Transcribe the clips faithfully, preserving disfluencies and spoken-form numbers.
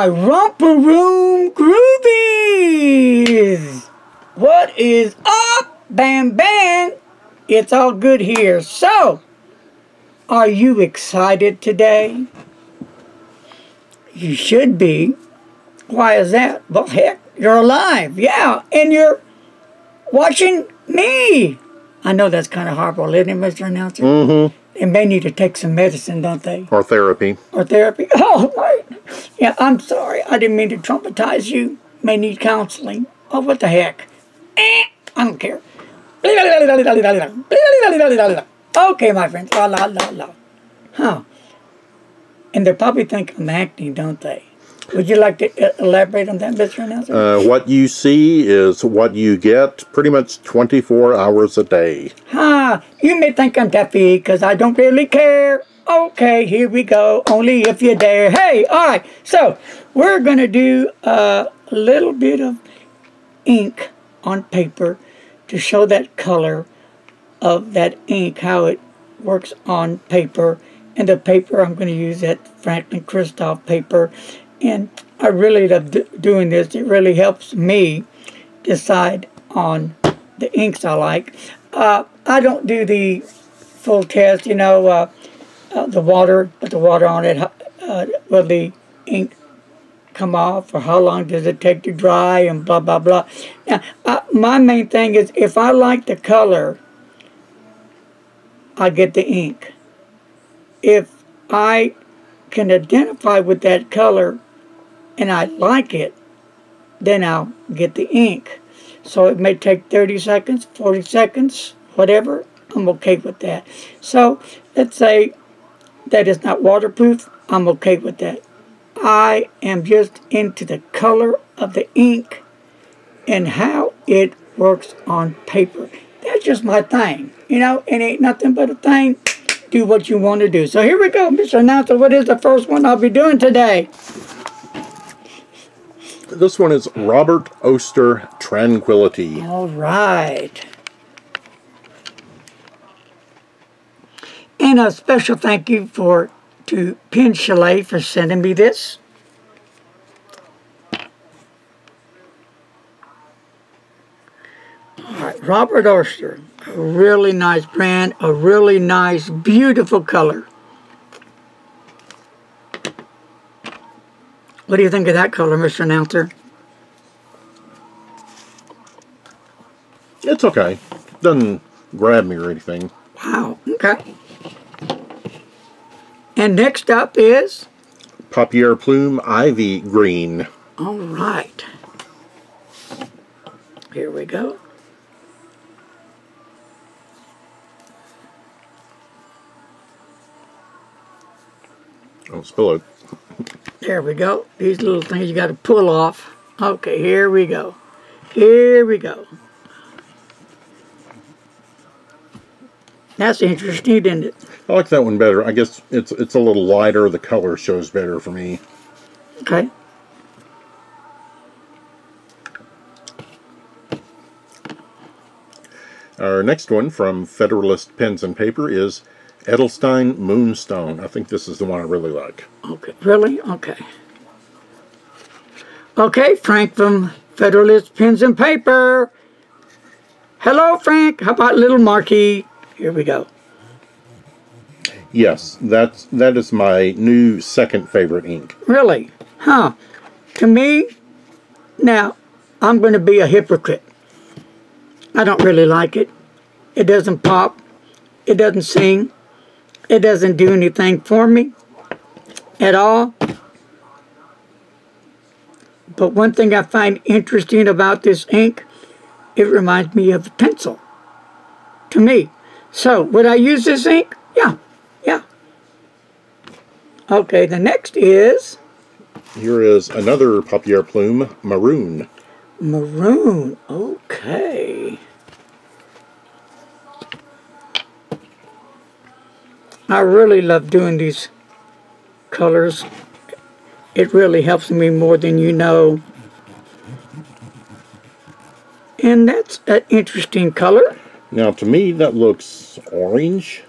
my romper room groovies. What is up, Bam Bam? It's all good here. So, are you excited today? You should be. Why is that? Well, heck, you're alive. Yeah, and you're watching me. I know that's kind of horrible, isn't it, Mister Announcer? Mm-hmm. And they need to take some medicine, don't they? Or therapy. Or therapy. Oh, right. Yeah, I'm sorry. I didn't mean to traumatize you. May need counseling. Oh, what the heck? Eh, I don't care. Okay, my friends. La, la, la, la. Huh. And they probably think I'm acting, don't they? Would you like to elaborate on that, Mister Announcer? Uh, what you see is what you get pretty much twenty-four hours a day. Ah, you may think I'm deafy because I don't really care. Okay, here we go. Only if you dare. Hey, all right. So, we're going to do a little bit of ink on paper to show that color of that ink, how it works on paper. And the paper I'm going to use, that Franklin Christoph paper. And I really love doing this. It really helps me decide on the inks I like. Uh, I don't do the full test, you know, uh, uh, the water, put the water on it. Uh, will the ink come off? Or how long does it take to dry? And blah, blah, blah. Now, I, my main thing is if I like the color, I get the ink. If I can identify with that color, and I like it, then I'll get the ink. So it may take thirty seconds, forty seconds, whatever. I'm okay with that. So let's say that it's not waterproof. I'm okay with that. I am just into the color of the ink and how it works on paper. That's just my thing. You know, it ain't nothing but a thing. Do what you want to do. So here we go, Mister Announcer. What is the first one I'll be doing today? This one is Robert Oster, Tranquility. All right. And a special thank you for to Pen Chalet for sending me this. All right, Robert Oster. A really nice brand, a really nice, beautiful color. What do you think of that color, Mister Announcer? It's okay. Doesn't grab me or anything. Wow, okay. And next up is? Papier Plume Ivy Green. All right. Here we go. Don't spill it. There we go. These little things you got to pull off. Okay, here we go. Here we go. That's interesting, isn't it? I like that one better. I guess it's it's a little lighter. The color shows better for me. Okay. Our next one from Federalist Pens and Paper is Edelstein Moonstone. I think this is the one I really like. Okay. Really? Okay. Okay, Frank from Federalist Pens and Paper. Hello, Frank. How about Little Marky? Here we go. Yes, that's, that is my new second favorite ink. Really? Huh. To me, now, I'm going to be a hypocrite. I don't really like it. It doesn't pop. It doesn't sing. It doesn't do anything for me at all. But one thing I find interesting about this ink, it reminds me of a pencil to me. So, would I use this ink? Yeah, yeah. Okay, the next is... Here is another Papier Plume, Maroon. Maroon, okay. I really love doing these colors. It really helps me more than you know. And that's an interesting color. Now to me that looks orange,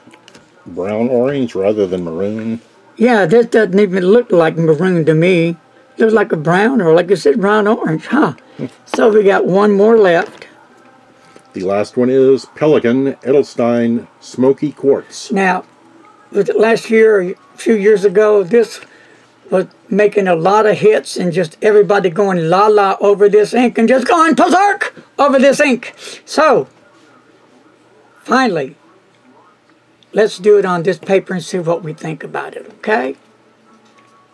brown orange rather than maroon. Yeah, this doesn't even look like maroon to me. There's like a brown, or like I said, brown orange, huh? So we got one more left. The last one is Pelikan Edelstein Smoky Quartz. Now, last year, a few years ago, this was making a lot of hits and just everybody going la-la over this ink and just going berserk over this ink. So, finally, let's do it on this paper and see what we think about it, okay?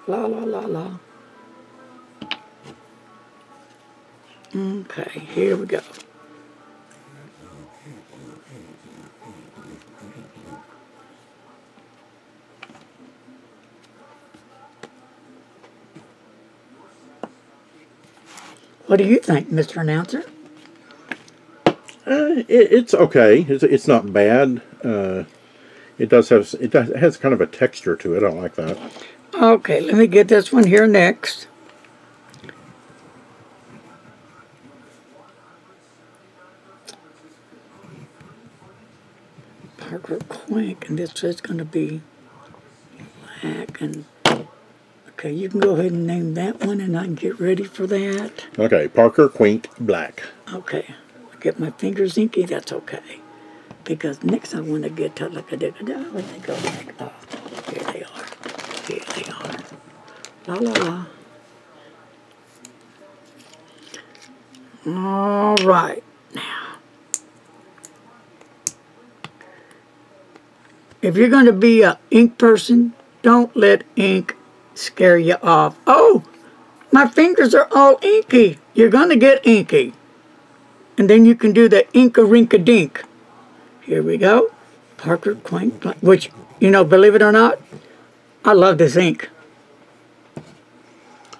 La-la-la-la. Okay, here we go. What do you think, Mister Announcer? Uh, it, it's okay. It's, it's not bad. Uh, it does have it does, it has kind of a texture to it. I don't like that. Okay, let me get this one here next. Parker Quink, and this is going to be black and. Okay, you can go ahead and name that one, and I can get ready for that. Okay, Parker Quink Black. Okay, get my fingers inky. That's okay, because next I want to get to like a da da da. When they go like, oh, here they are, here they are, la la la. All right, now, if you're going to be an ink person, don't let ink scare you off. Oh, my fingers are all inky. You're gonna get inky, and then you can do the ink-a-rink-a-dink. Here we go, Parker Quink. Which, you know, believe it or not, I love this ink.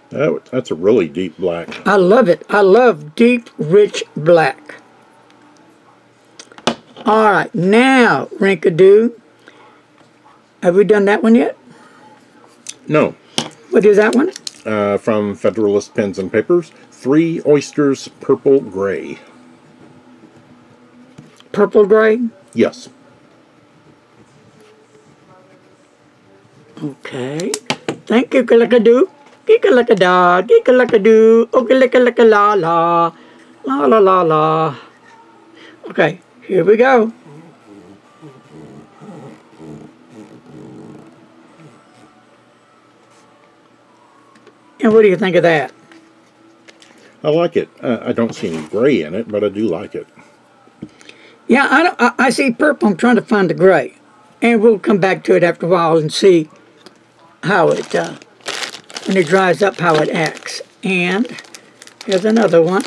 That, that's a really deep black. I love it. I love deep, rich black. All right, now rink-a-doo. Have we done that one yet? No. What is that one? Uh, from Federalist Pens and Papers, Three Oysters Purple Gray. Purple gray? Yes. Okay. Thank you, Kalakadoo. Kikalakada, Kikalakadoo, Okalakalakala, la la la la. Okay, here we go. And what do you think of that? I like it. Uh, I don't see any gray in it, but I do like it. Yeah, I, don't, I, I see purple. I'm trying to find the gray. And we'll come back to it after a while and see how it, uh, when it dries up, how it acts. And here's another one.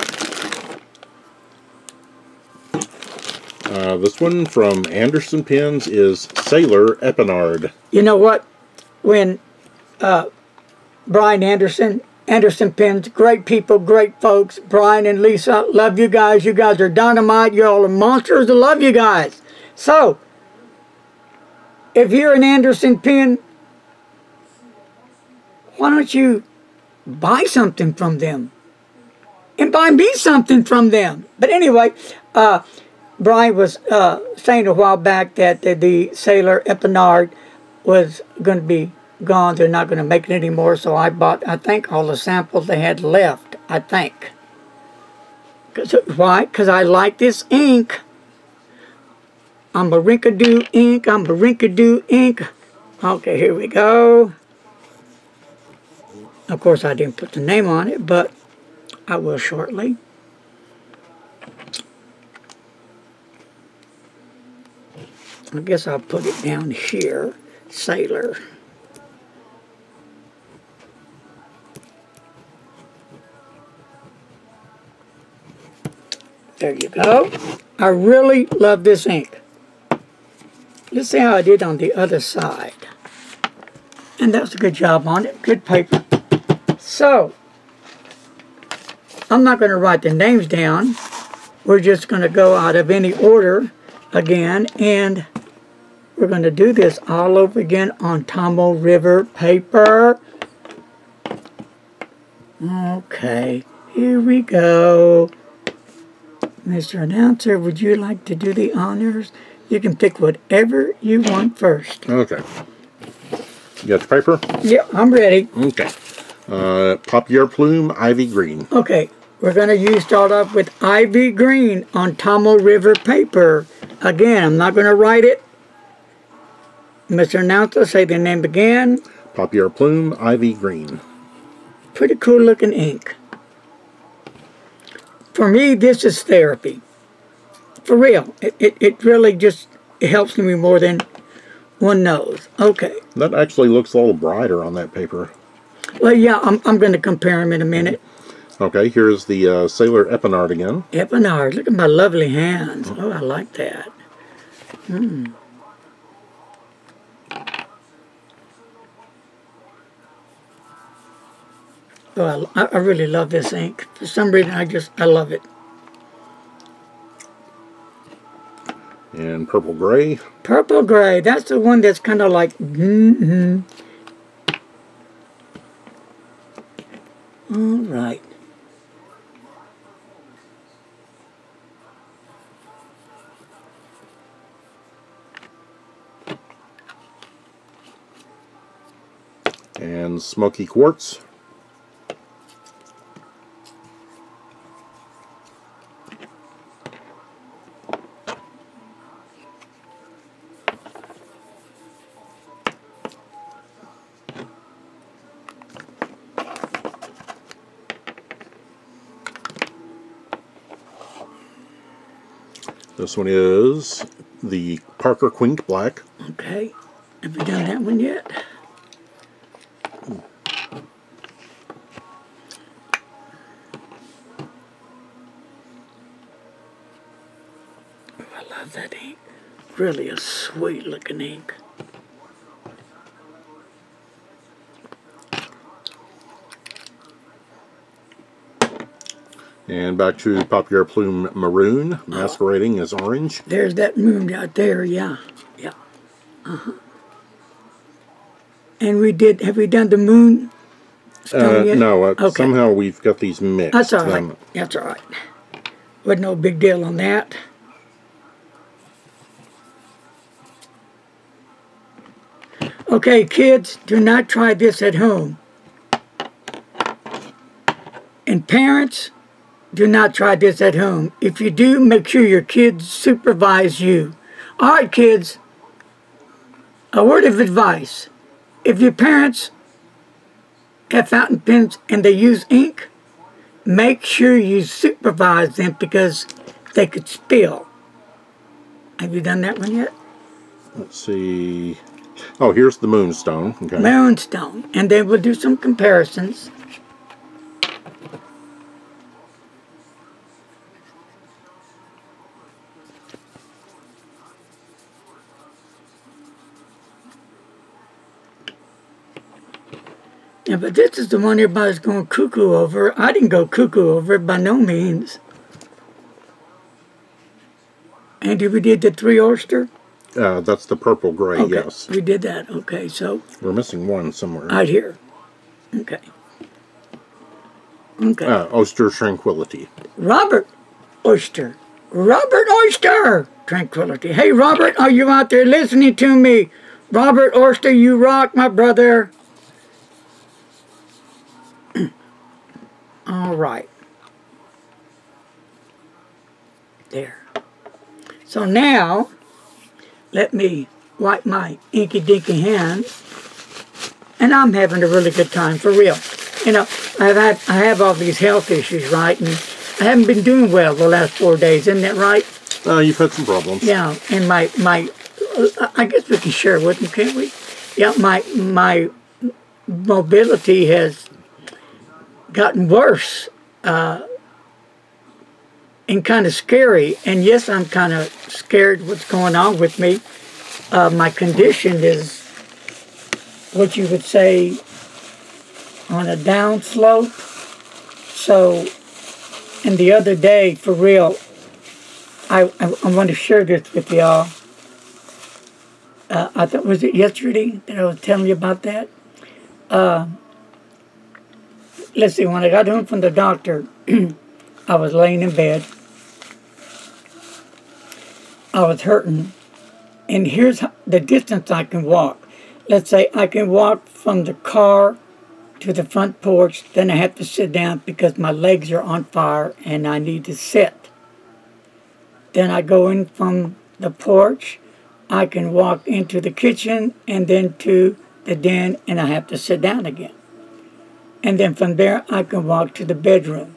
Uh, this one from Anderson Pens is Sailor Épinard. You know what? When... Uh, Brian Anderson, Anderson Pens, great people, great folks. Brian and Lisa, love you guys. You guys are dynamite. You all are monsters. I love you guys. So, if you're an Anderson Pen, why don't you buy something from them? And buy me something from them. But anyway, uh, Brian was uh, saying a while back that the, the Sailor Épinard was going to be gone. They're not going to make it anymore, so I bought, I think, all the samples they had left, I think. Cause, why? Because I like this ink. I'm a rink-a-doo ink. I'm a rink-a-doo ink. Okay, here we go. Of course, I didn't put the name on it, but I will shortly. I guess I'll put it down here. Sailor. There you go. I really love this ink. Let's see how I did on the other side. And that's a good job on it. Good paper. So, I'm not going to write the names down. We're just going to go out of any order again. And we're going to do this all over again on Tomoe River paper. Okay. Here we go. Mister Announcer, would you like to do the honors? You can pick whatever you want first. Okay. You got the paper? Yeah, I'm ready. Okay. Uh, Papier Plume, Ivy Green. Okay, we're going to use start off with Ivy Green on Tomoe River paper. Again, I'm not going to write it. Mister Announcer, say the name again. Papier Plume, Ivy Green. Pretty cool looking ink. For me, this is therapy. For real. It, it, it really just it helps me more than one knows. Okay. That actually looks a little brighter on that paper. Well, yeah, I'm, I'm going to compare them in a minute. Okay, here's the uh, Sailor Épinard again. Épinard. Look at my lovely hands. Mm. Oh, I like that. Hmm. Oh, I, I really love this ink. For some reason, I just, I love it. And purple gray. Purple gray. That's the one that's kind of like, mm-hmm. All right. And smoky quartz. This one is the Parker Quink Black. Okay. Have we done that one yet? Ooh. Oh, I love that ink. Really a sweet looking ink. And back to Papier Plume Maroon, masquerading oh. as orange. There's that moon out there, yeah. Yeah. Uh-huh. And we did, have we done the moon stone uh, yet? No, uh, okay. Somehow we've got these mixed. That's all right. Um, That's all right. Wasn't no big deal on that. Okay, kids, do not try this at home. And parents, do not try this at home. If you do, make sure your kids supervise you. All right, kids, a word of advice. If your parents have fountain pens and they use ink, make sure you supervise them because they could spill. Have you done that one yet? Let's see. Oh, here's the Moonstone. Okay. Moonstone. And then we'll do some comparisons. Yeah, but this is the one everybody's going cuckoo over. I didn't go cuckoo over it by no means. Andy, we did the three Oster? Uh, that's the purple gray, okay. Yes. We did that, okay, so. We're missing one somewhere. Right here. Okay. Okay. Uh, Oster Tranquility. Robert Oster. Robert Oster Tranquility. Hey, Robert, are you out there listening to me? Robert Oster, you rock, my brother. All right. There. So now, let me wipe my inky-dinky hands. And I'm having a really good time, for real. You know, I've had, I have all these health issues, right? And I haven't been doing well the last four days, isn't that right? Uh, you've had some problems. Yeah, and my, my I guess we can share with them, can't we? Yeah, my, my mobility has gotten worse uh, and kind of scary, and yes, I'm kind of scared what's going on with me. Uh, my condition is what you would say on a down slope. So, and the other day, for real, I, I, I want to share this with y'all. Uh, I thought, was it yesterday that I was telling you about that? Uh, Let's see, when I got home from the doctor, I was laying in bed. I was hurting. And here's the distance I can walk. Let's say I can walk from the car to the front porch, then I have to sit down because my legs are on fire and I need to sit. Then I go in from the porch, I can walk into the kitchen and then to the den and I have to sit down again. And then from there I can walk to the bedroom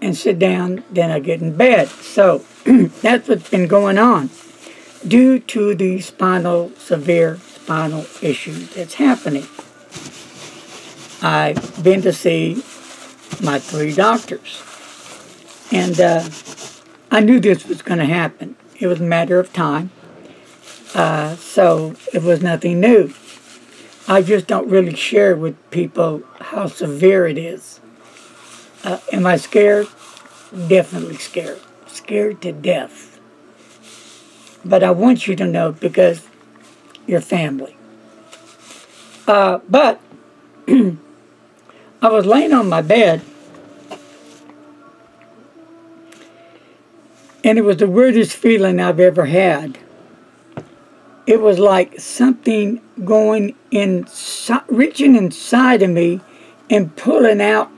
and sit down, then I get in bed. So that's what's been going on due to the spinal, severe spinal issue that's happening. I've been to see my three doctors, and uh, I knew this was going to happen. It was a matter of time, uh, so it was nothing new. I just don't really share with people how severe it is. Uh, am I scared? Definitely scared. Scared to death. But I want you to know because you're family. Uh, but I was laying on my bed, and it was the weirdest feeling I've ever had. It was like something going inside, reaching inside of me and pulling out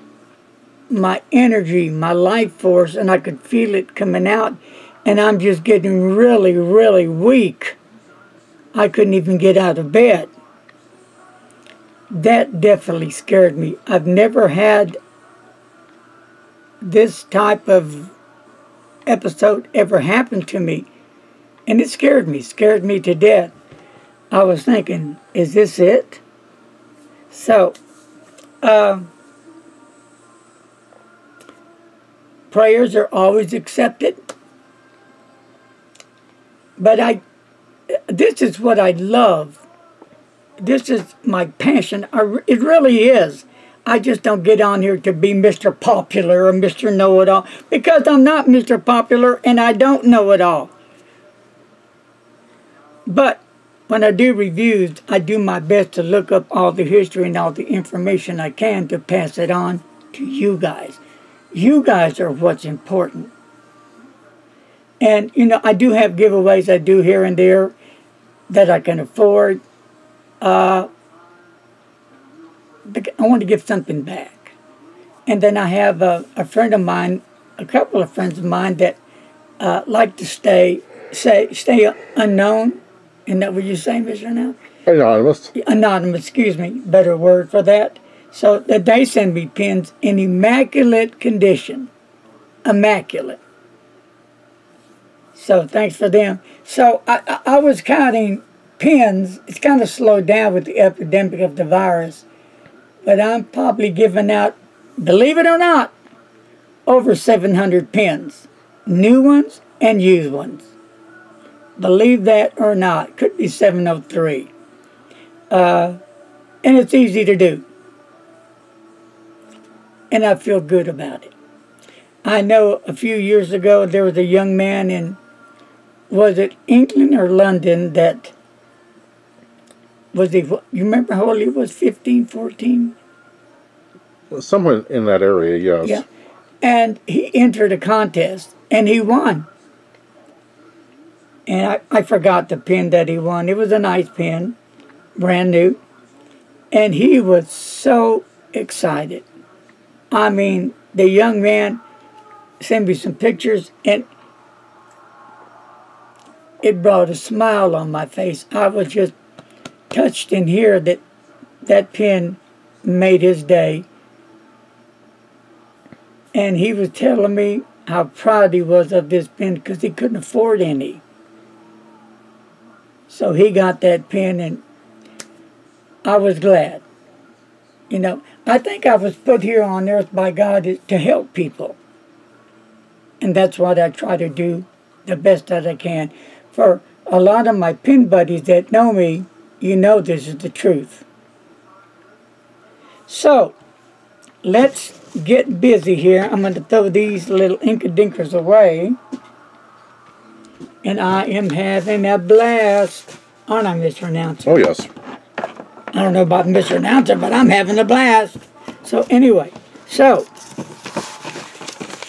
my energy, my life force, and I could feel it coming out, and I'm just getting really, really weak. I couldn't even get out of bed. That definitely scared me. I've never had this type of episode ever happened to me, and it scared me, scared me to death. I was thinking, is this it? So, uh, prayers are always accepted, but I, this is what I love. This is my passion. I, it really is. I just don't get on here to be Mister Popular or Mister Know-It-All because I'm not Mister Popular and I don't know it all. But when I do reviews, I do my best to look up all the history and all the information I can to pass it on to you guys. You guys are what's important. And, you know, I do have giveaways I do here and there that I can afford. Uh, I want to give something back. And then I have a, a friend of mine, a couple of friends of mine that uh, like to stay say, stay unknown. Isn't that what you say, Mister Now? Anonymous. Anonymous, excuse me. Better word for that. So that they send me pins in immaculate condition. Immaculate. So thanks for them. So I, I, I was counting pins. It's kind of slowed down with the epidemic of the virus. But I'm probably giving out, believe it or not, over seven hundred pins. New ones and used ones. Believe that or not. Could be seven oh three. Uh, and it's easy to do. And I feel good about it. I know a few years ago there was a young man in, was it England or London that was he, you remember how old he was, fifteen, fourteen? Well, somewhere in that area, yes. Yeah. And he entered a contest and he won. And I, I forgot the pin that he won. It was a nice pin, brand new. And he was so excited. I mean, the young man sent me some pictures, and it brought a smile on my face. I was just touched in here that that pin made his day. And he was telling me how proud he was of this pin because he couldn't afford any. So he got that pin, and I was glad. You know, I think I was put here on earth by God to help people. And that's what I try to do the best that I can. For a lot of my pin buddies that know me, you know this is the truth. So, let's get busy here. I'm going to throw these little inkadinkers away. And I am having a blast. Aren't I, Mister Announcer? Oh, yes. I don't know about Mister Announcer, but I'm having a blast. So anyway, so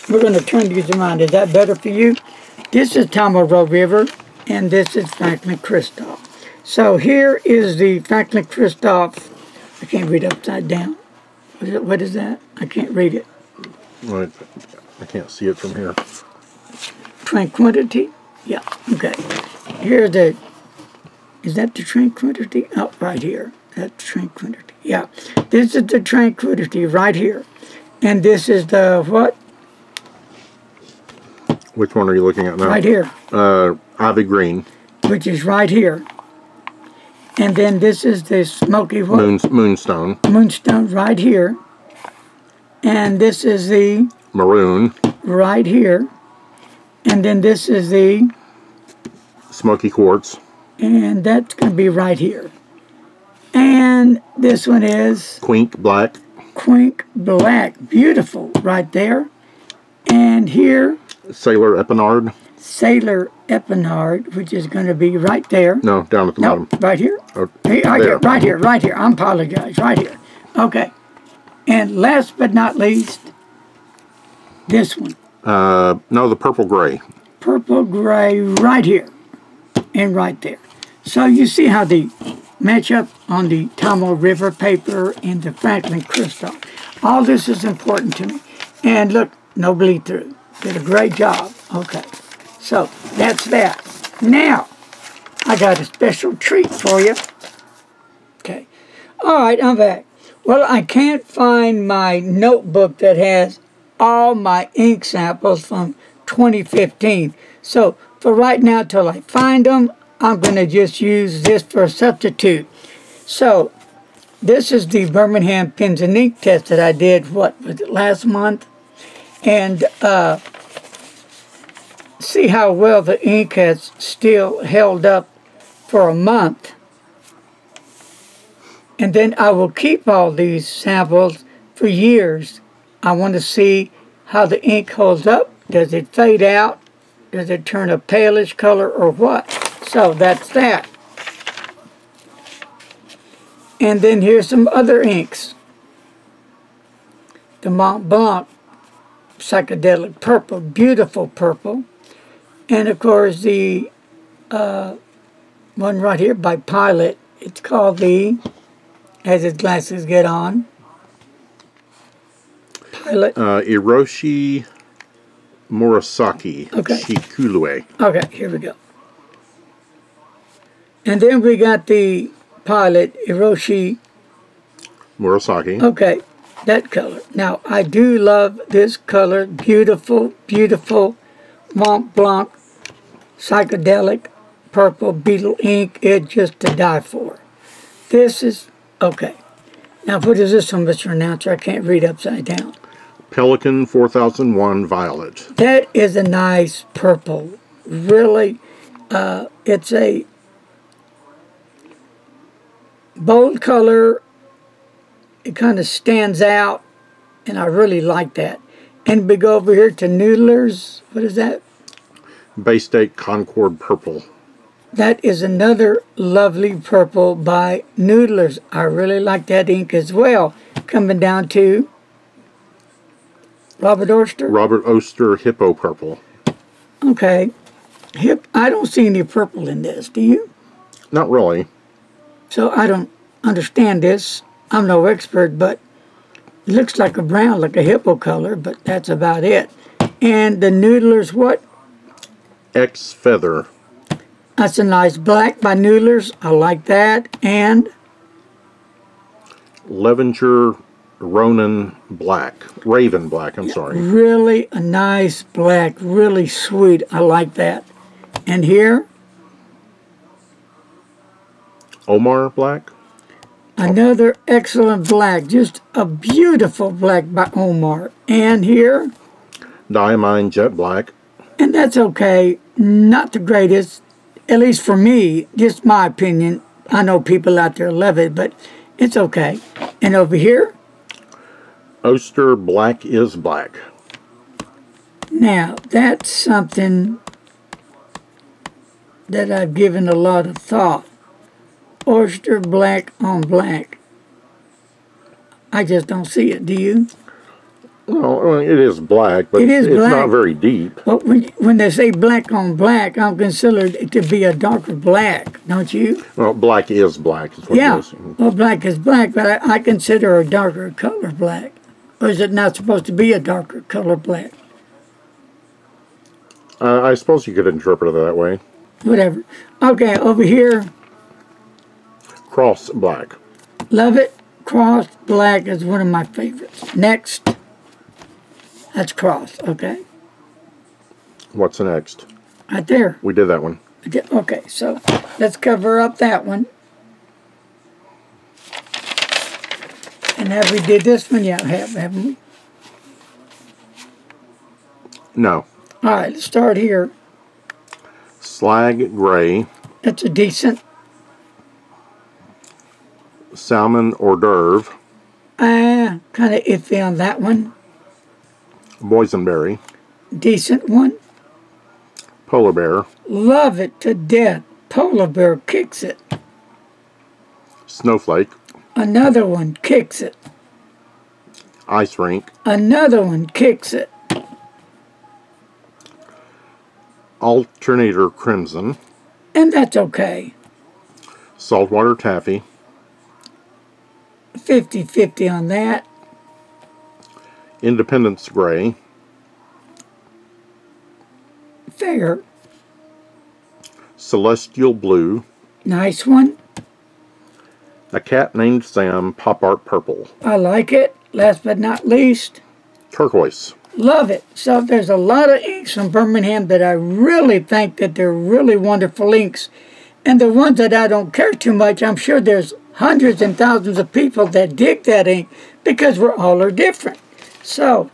we're going to turn these around. Is that better for you? This is Tomoe River, and this is Franklin Christoph. So here is the Franklin Christoph I can't read upside down. What is, it, what is that? I can't read it. Right. I can't see it from here. Tranquility? Yeah, okay. Here the, is that the Tranquility? Oh, right here. That's Tranquility. Yeah. This is the Tranquility right here. And this is the what? Which one are you looking at now? Right here. Uh, Ivy Green. Which is right here. And then this is the smoky what? Moon, moonstone. Moonstone right here. And this is the... Maroon. Right here. And then this is the... Smoky quartz. And that's going to be right here. And this one is... Quink black. Quink black. Beautiful right there. And here... Sailor Épinard. Sailor Épinard, which is going to be right there. No, down at the no, bottom. Right here. Oh, hey, right here. Right here, right here. I apologize. Right here. Okay. And last but not least, this one. Uh, no, the purple-gray. Purple-gray right here and right there. So you see how they match up on the Tomoe River paper and the Franklin Christoph. All this is important to me. And look, no bleed through. Did a great job. Okay. So, that's that. Now, I got a special treat for you. Okay. Alright, I'm back. Well, I can't find my notebook that has all my ink samples from twenty fifteen. So, for right now, till I find them, I'm going to just use this for a substitute. So, this is the Birmingham Pens and Ink test that I did, what, was it last month? And, uh... see how well the ink has still held up for a month. And then I will keep all these samples for years. I want to see how the ink holds up. Does it fade out? Does it turn a palish color or what? So that's that. And then here's some other inks. The Montblanc Psychedelic Purple, beautiful purple. And of course the uh, one right here by Pilot, it's called the, as his glasses get on, Pilot. Uh, Hiroshi Murasaki. Okay. Shikulue. Okay, here we go. And then we got the Pilot, Hiroshi Murasaki. Okay, that color. Now, I do love this color. Beautiful, beautiful Mont Blanc Psychedelic Purple Beetle ink, it's just to die for. This is, okay. Now what is this one, Mister Announcer? I can't read upside down. Pelikan four thousand one Violet. That is a nice purple. Really, uh, it's a bold color. It kind of stands out, and I really like that. And we go over here to Noodlers. What is that? Bay State Concord Purple. That is another lovely purple by Noodlers. I really like that ink as well. Coming down to Robert Oster. Robert Oster Hippo Purple. Okay. Hip. I don't see any purple in this. Do you? Not really. So I don't understand this. I'm no expert, but it looks like a brown, like a hippo color, but that's about it. And the Noodlers what? X Feather. That's a nice black by Noodlers. I like that. And? Levenger Ronin Black. Raven Black, I'm sorry. Really a nice black. Really sweet. I like that. And here? Omar Black. Another excellent black. Just a beautiful black by Omar. And here? Diamine Jet Black. And that's okay. Not the greatest. At least for me, just my opinion. I know people out there love it, but it's okay. And over here? Oster Black is Black. Now, that's something that I've given a lot of thought. Oster Black on Black. I just don't see it. Do you? No, it is black, but it is it's black. Not very deep. Well, when, when they say black on black, I'm considered it to be a darker black, don't you? Well, black is black. Is what yeah, it is. Well, black is black, but I, I consider a darker color black. Or is it not supposed to be a darker color black? Uh, I suppose you could interpret it that way. Whatever. Okay, over here. Cross black. Love it. Cross black is one of my favorites. Next. That's cross, okay. What's the next? Right there. We did that one. Okay, so let's cover up that one. And have we did this one? Yeah, have, haven't we? No. All right, let's start here. Slag gray. That's a decent. Salmon hors d'oeuvre. Ah, uh, kind of iffy on that one. Boysenberry. Decent one. Polar bear. Love it to death. Polar bear kicks it. Snowflake. Another one kicks it. Ice rink. Another one kicks it. Alternator crimson. And that's okay. Saltwater taffy. fifty fifty on that. Independence gray. Fair. Celestial blue. Nice one. A cat named Sam, pop art purple. I like it. Last but not least. Turquoise. Love it. So there's a lot of inks from Birmingham that I really think that they're really wonderful inks. And the ones that I don't care too much, I'm sure there's hundreds and thousands of people that dig that ink because we're all are different. So,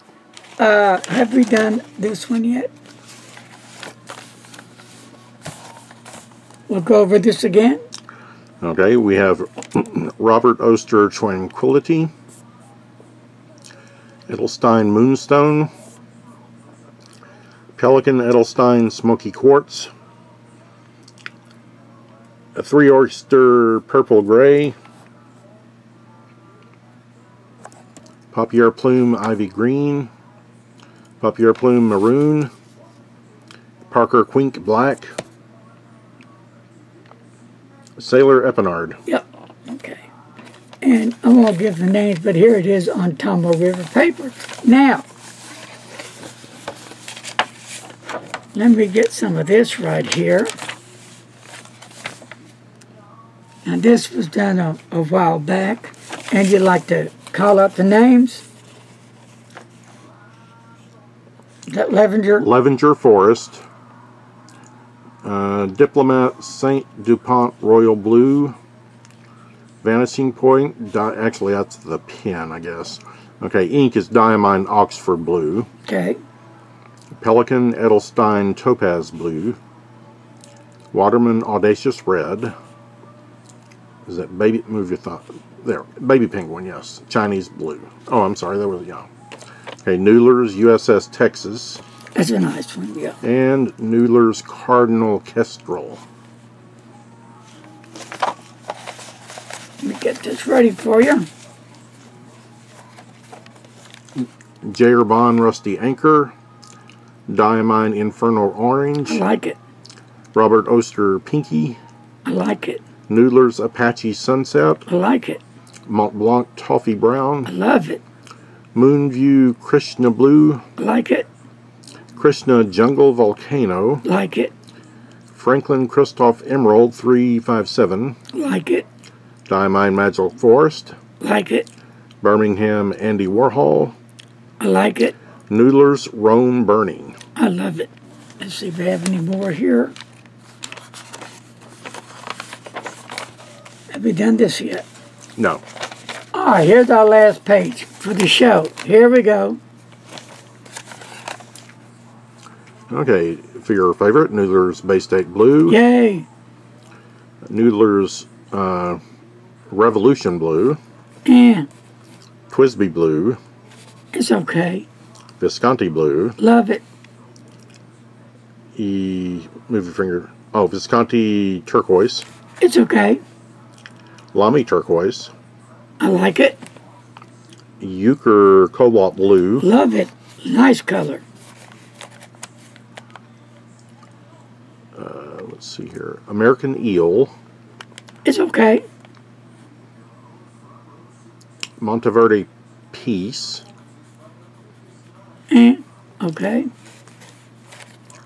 uh, have we done this one yet? We'll go over this again. Okay, we have Robert Oster Tranquility, Edelstein Moonstone, Pelikan Edelstein Smoky Quartz, a Three Oyster Purple Gray, Papier Plume Ivy Green, Papier Plume Maroon, Parker Quink Black, Sailor Épinard. Yep, okay. And I won't give the names, but here it is on Tomoe River paper. Now, let me get some of this right here. And this was done a, a while back, and you'd like to call up the names. Is that Levenger? Levenger Forest. Uh, Diplomat Saint DuPont Royal Blue. Vanishing Point. Di actually, that's the pen, I guess. Okay, ink is Diamine Oxford Blue. Okay. Pelikan Edelstein Topaz Blue. Waterman Audacious Red. Is that baby? Move your thought. There. Baby penguin, yes. Chinese blue. Oh, I'm sorry. That was young. Okay, Noodlers U S S Texas. That's a nice one, yeah. And Noodlers Cardinal Kestrel. Let me get this ready for you. Jerbon Rusty Anchor. Diamine Infernal Orange. I like it. Robert Oster Pinky. I like it. Noodlers Apache Sunset. I like it. Montblanc Toffee Brown. I love it. Moonview Krishna Blue. I like it. Krishna Jungle Volcano. I like it. Franklin Christoph Emerald three five seven. I like it. Diamine Magical Forest. I like it. Birmingham Andy Warhol. I like it. Noodlers Rome Burning. I love it. Let's see if we have any more here. Have we done this yet? No. All right, here's our last page for the show. Here we go. Okay, for your favorite, Noodlers Bay State Blue. Yay! Noodlers uh, Revolution Blue. And. Twisby Blue. It's okay. Visconti Blue. Love it. E, move your finger. Oh, Visconti Turquoise. It's okay. Lamy turquoise. I like it. Euchre Cobalt Blue. Love it. Nice color. Uh, let's see here. American Eel. It's okay. Monteverde Peace. Eh, okay.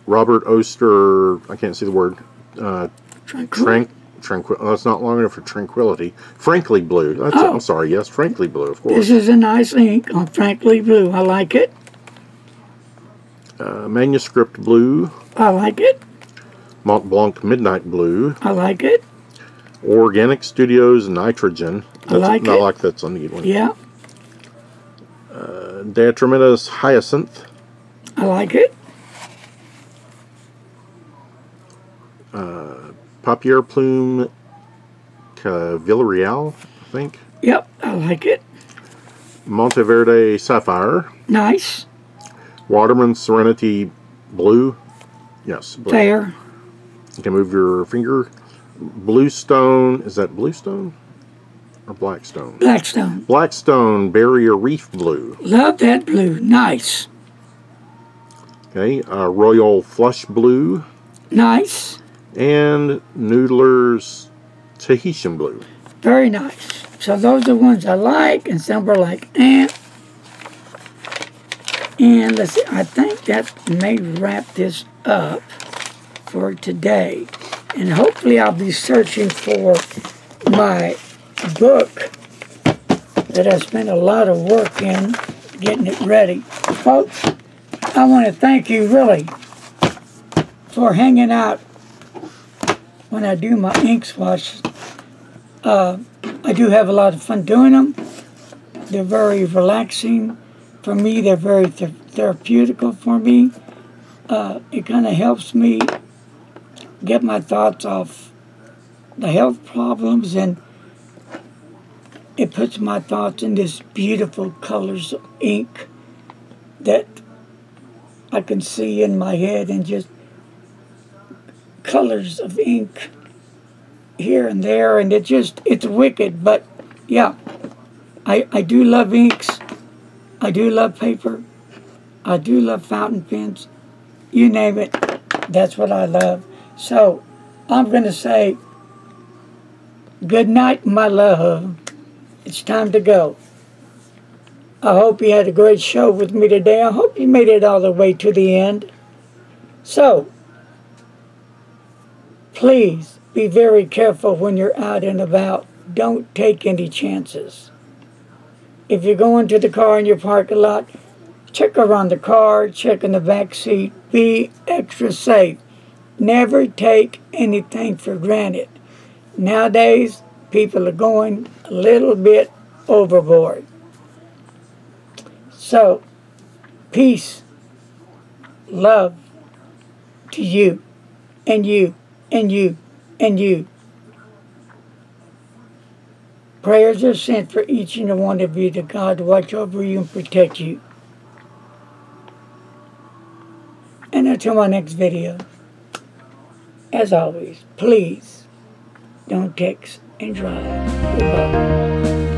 Robert Oster, I can't see the word. Uh, Tranquil. Tranquil. Oh, that's not long enough for Tranquility. Frankly Blue. That's oh. a, I'm sorry, yes, Frankly Blue, of course. This is a nice ink on Frankly Blue. I like it. Uh, Manuscript Blue. I like it. Montblanc Midnight Blue. I like it. Organic Studios Nitrogen. That's, I like I it. I like that's a neat one. Yeah. Uh, Detrimentus Hyacinth. I like it. Uh, Papier Plume Villarreal, I think. Yep, I like it. Monteverde Sapphire. Nice. Waterman Serenity Blue. Yes. Blue. Fair. You can move your finger. Bluestone, is that Bluestone or Blackstone? Blackstone. Blackstone Barrier Reef Blue. Love that blue. Nice. Okay, uh, Royal Flush Blue. Nice. And Noodlers Tahitian Blue. Very nice. So those are the ones I like, and some are like, eh. And let's see, I think that may wrap this up for today. And hopefully I'll be searching for my book that I spent a lot of work in getting it ready. Folks, I want to thank you really for hanging out when I do my ink swatches. Uh, I do have a lot of fun doing them. They're very relaxing for me. They're very th therapeutical for me. Uh, it kind of helps me get my thoughts off the health problems, and it puts my thoughts in this beautiful colors of ink that I can see in my head, and just colors of ink here and there, and it just, it's wicked. But yeah, I, I do love inks. I do love paper. I do love fountain pens. You name it, that's what I love. So, I'm going to say, good night, my love. It's time to go. I hope you had a great show with me today. I hope you made it all the way to the end. So, please be very careful when you're out and about. Don't take any chances. If you're going to the car in your parking lot, check around the car, check in the back seat. Be extra safe. Never take anything for granted. Nowadays, people are going a little bit overboard. So, peace, love to you, and you, and you, and you. Prayers are sent for each and every one of you to God watch over you and protect you. And until my next video, as always, please don't text and drive. Goodbye.